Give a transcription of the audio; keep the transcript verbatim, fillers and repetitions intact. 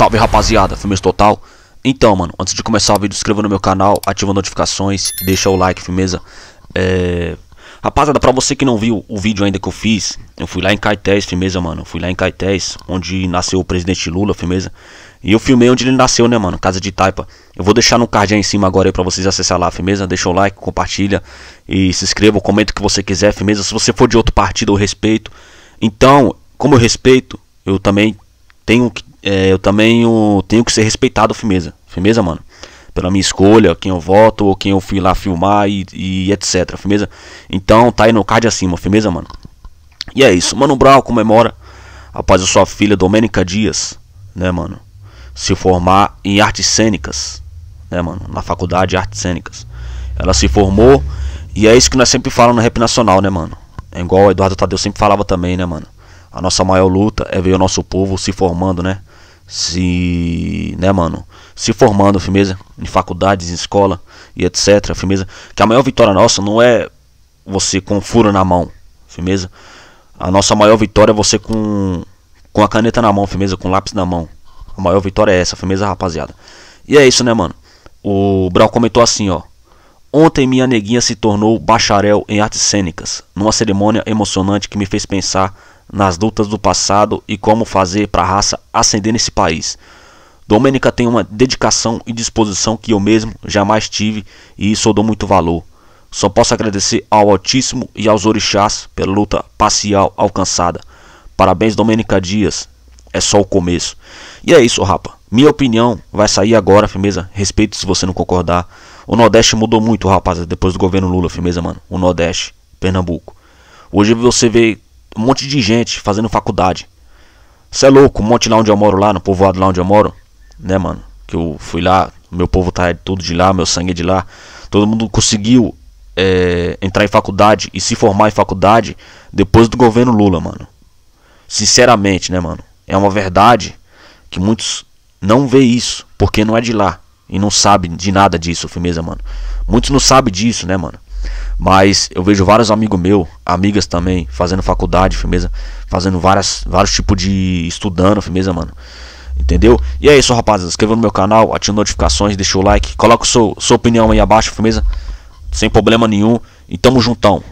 Salve rapaziada, Filmes Total. Então mano, antes de começar o vídeo, inscreva no meu canal, ativa as notificações e deixa o like, firmeza. É... Rapaziada, pra você que não viu o vídeo ainda que eu fiz, eu fui lá em Caetés, firmeza mano, eu fui lá em Caetés, onde nasceu o presidente Lula, firmeza. E eu filmei onde ele nasceu, né mano, Casa de Taipa. Eu vou deixar no card aí em cima agora aí pra vocês acessar lá, firmeza. Deixa o like, compartilha e se inscreva, comenta o que você quiser, firmeza. Se você for de outro partido, eu respeito. Então, como eu respeito, eu também tenho que... É, eu também eu tenho que ser respeitado, firmeza, firmeza mano, pela minha escolha, quem eu voto ou quem eu fui lá filmar e, e etc, firmeza. Então tá aí no card acima, firmeza mano. E é isso, Mano Brown comemora após a sua filha Domênica Dias, né mano, se formar em artes cênicas, né mano, na faculdade de artes cênicas. Ela se formou e é isso que nós sempre falamos no rap nacional, né mano. É igual o Eduardo Tadeu sempre falava também, né mano. A nossa maior luta é ver o nosso povo se formando, né? Se, né, mano? Se formando, firmeza, em faculdades, em escola e etcétera, firmeza. Que a maior vitória nossa não é você com furo na mão, firmeza. A nossa maior vitória é você com com a caneta na mão, firmeza, com lápis na mão. A maior vitória é essa, firmeza, rapaziada. E é isso, né, mano? O Brau comentou assim, ó: ontem minha neguinha se tornou bacharel em artes cênicas, numa cerimônia emocionante que me fez pensar nas lutas do passado e como fazer para a raça ascender nesse país. Domênica tem uma dedicação e disposição que eu mesmo jamais tive e isso eu dou muito valor. Só posso agradecer ao Altíssimo e aos Orixás pela luta parcial alcançada. Parabéns Domênica Dias, é só o começo. E é isso rapa, minha opinião vai sair agora, firmeza, respeito se você não concordar. O Nordeste mudou muito rapaziada, depois do governo Lula, firmeza mano, o Nordeste, Pernambuco. Hoje você vê um monte de gente fazendo faculdade. Cê é louco, um monte lá onde eu moro, lá no povoado lá onde eu moro, né mano, que eu fui lá, meu povo tá tudo de lá, meu sangue é de lá. Todo mundo conseguiu é, entrar em faculdade e se formar em faculdade depois do governo Lula, mano. Sinceramente, né mano, é uma verdade que muitos não vê isso, porque não é de lá e não sabe de nada disso, firmeza mano. Muitos não sabem disso, né mano. Mas eu vejo vários amigos meus, amigas também, fazendo faculdade, firmeza, fazendo várias, vários tipos de... estudando, firmeza, mano. Entendeu? E é isso, rapazes, inscreva no meu canal, ativa notificações, deixa o like, coloca sua, sua opinião aí abaixo, firmeza, sem problema nenhum. E tamo juntão.